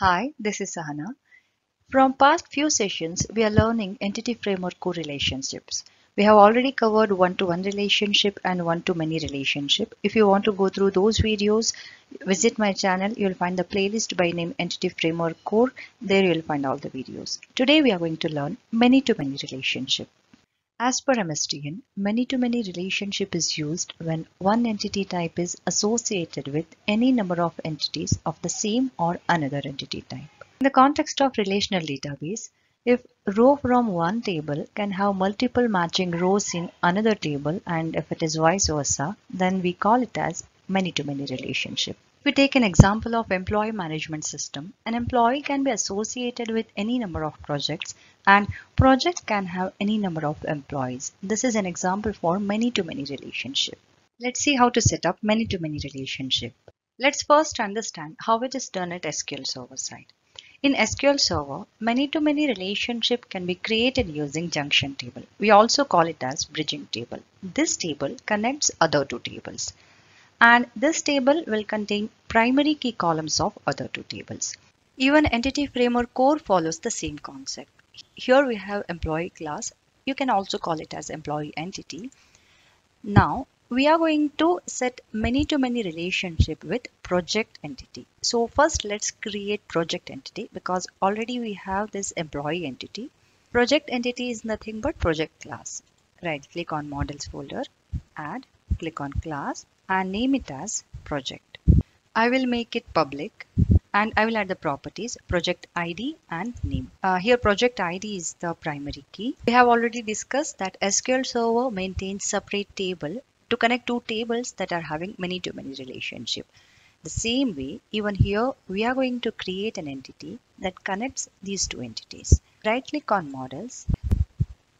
Hi, this is Sahana. From past few sessions, we are learning Entity Framework Core relationships. We have already covered one-to-one relationship and one-to-many relationship. If you want to go through those videos, visit my channel. You'll find the playlist by name Entity Framework Core. There you'll find all the videos. Today we are going to learn many-to-many relationship. As per MSDN, many-to-many relationship is used when one entity type is associated with any number of entities of the same or another entity type. In the context of relational database, if row from one table can have multiple matching rows in another table, and if it is vice versa, then we call it as many-to-many relationship. If we take an example of employee management system, an employee can be associated with any number of projects and projects can have any number of employees. This is an example for many-to-many relationship. Let's see how to set up many-to-many relationship. Let's first understand how it is done at SQL Server side. In SQL Server, many-to-many relationship can be created using junction table. We also call it as bridging table. This table connects other two tables, and this table will contain primary key columns of other two tables. Even Entity Framework Core follows the same concept. Here we have employee class. You can also call it as employee entity. Now we are going to set many-to-many relationship with project entity. So first let's create project entity, because already we have this employee entity. Project entity is nothing but project class. Right click on models folder, add, click on class and name it as project. I will make it public and I will add the properties project ID and name. Here project ID is the primary key. We have already discussed that SQL Server maintains separate table to connect two tables that are having many-to-many relationship. The same way, even here we are going to create an entity that connects these two entities. Right click on models,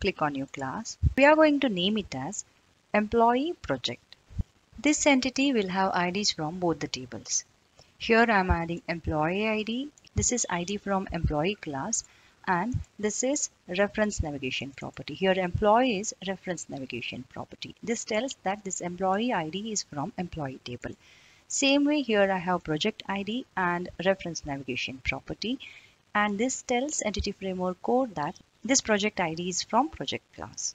click on new class. We are going to name it as employee project. This entity will have IDs from both the tables. Here I am adding employee ID. This is ID from employee class, and this is reference navigation property. Here employee is reference navigation property. This tells that this employee ID is from employee table. Same way here I have project ID and reference navigation property, and this tells Entity Framework Core that this project ID is from project class.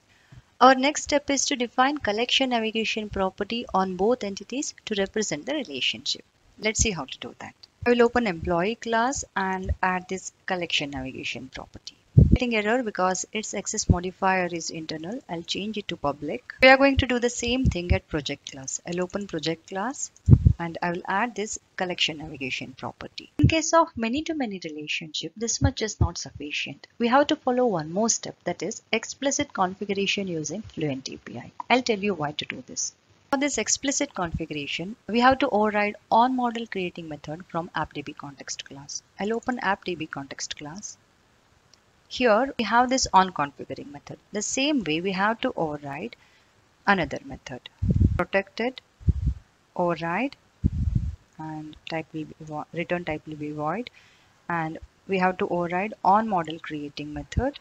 Our next step is to define collection navigation property on both entities to represent the relationship. Let's see how to do that. I will open employee class and add this collection navigation property. Getting error because its access modifier is internal. I'll change it to public. We are going to do the same thing at project class. I'll open project class and I will add this collection navigation property. In case of many-to-many relationship, this much is not sufficient. We have to follow one more step, that is explicit configuration using Fluent API. I'll tell you why to do this. For this explicit configuration, we have to override onModelCreating method from AppDB context class. I'll open AppDB context class. Here we have this onConfiguring method. The same way we have to override another method. Protected, override, and type will be void, return type will be void, and we have to override onModelCreating method.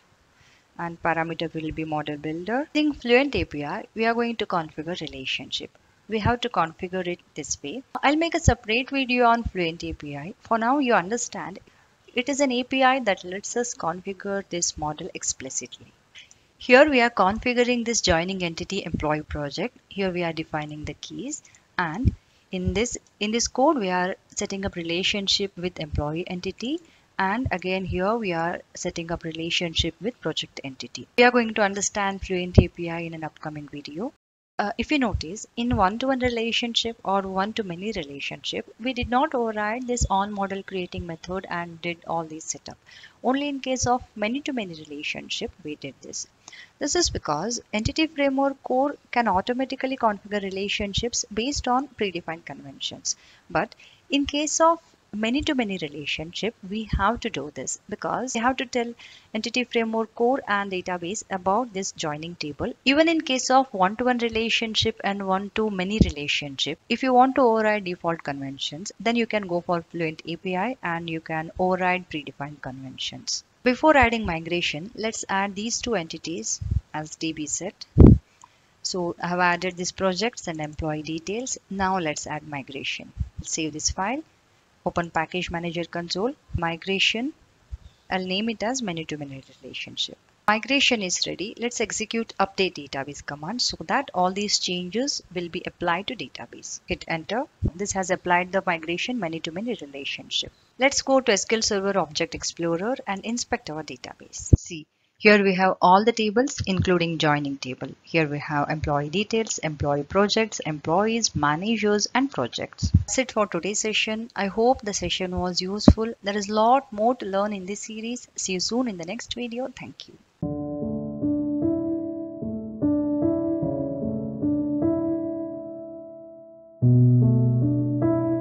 And parameter will be model builder. Using Fluent API, we are going to configure relationship. We have to configure it this way. I'll make a separate video on Fluent API. For now, you understand it is an API that lets us configure this model explicitly. Here we are configuring this joining entity employee project. Here we are defining the keys, and in this code we are setting up relationship with employee entity. And again here we are setting up relationship with project entity. We are going to understand Fluent API in an upcoming video. If you notice, in one-to-one relationship or one-to-many relationship, we did not override this onModelCreating method and did all these setup. Only in case of many-to-many relationship we did this. This is because Entity Framework Core can automatically configure relationships based on predefined conventions. But in case of many-to-many relationship, we have to do this because we have to tell Entity Framework Core and database about this joining table. Even in case of one-to-one relationship and one-to-many relationship, if you want to override default conventions, then you can go for Fluent API and you can override predefined conventions. Before adding migration, let's add these two entities as db set. So I have added these projects and employee details. Now let's add migration. Save this file. open package manager console, migration. I'll name it as many-to-many relationship. Migration is ready. Let's execute update database command so that all these changes will be applied to database. Hit enter. This has applied the migration many-to-many relationship. Let's go to SQL Server Object Explorer and inspect our database. See, here we have all the tables including joining table. Here we have employee details, employee projects, employees, managers and projects. That's it for today's session. I hope the session was useful. There is a lot more to learn in this series. See you soon in the next video. Thank you.